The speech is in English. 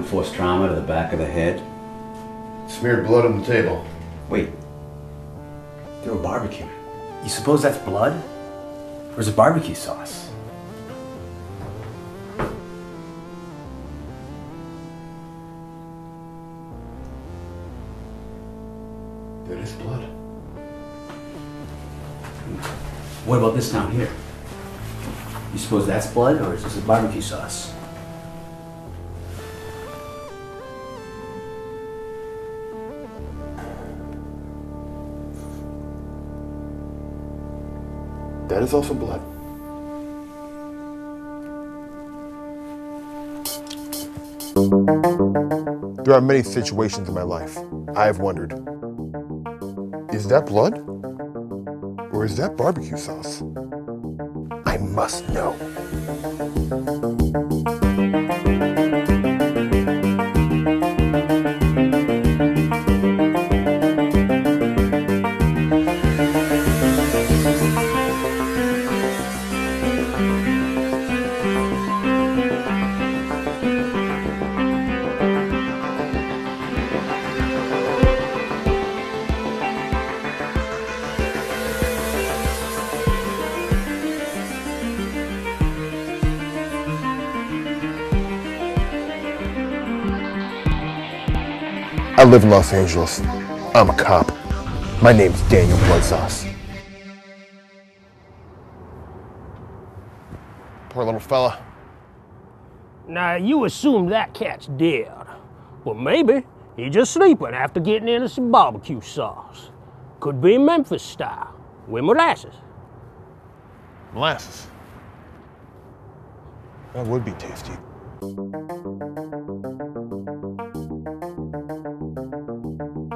unforced trauma to the back of the head. Smeared blood on the table. Wait. They were barbecuing. You suppose that's blood? Or is it barbecue sauce? That is blood. What about this down here? You suppose that's blood, or is this a barbecue sauce? That is also blood. There are many situations in my life I have wondered, is that blood? Or is that barbecue sauce? I must know. I live in Los Angeles. I'm a cop. My name's Daniel Bloodsauce. Poor little fella. Now, you assume that cat's dead. Well, maybe he's just sleeping after getting into some barbecue sauce. Could be Memphis style, with molasses. Molasses? That would be tasty.